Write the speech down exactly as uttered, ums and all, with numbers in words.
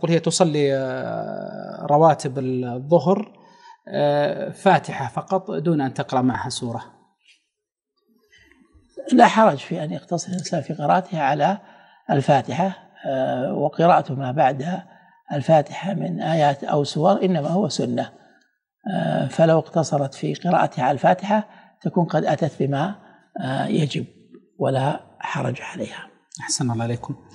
تقول هي تصلي رواتب الظهر فاتحة فقط دون أن تقرأ معها سورة. لا حرج في أن يقتصر الإنسان في قراءته على الفاتحة، وقراءة ما بعد الفاتحة من آيات أو سور إنما هو سنة، فلو اقتصرت في قراءتها على الفاتحة تكون قد أتت بما يجب ولا حرج عليها. أحسن الله عليكم.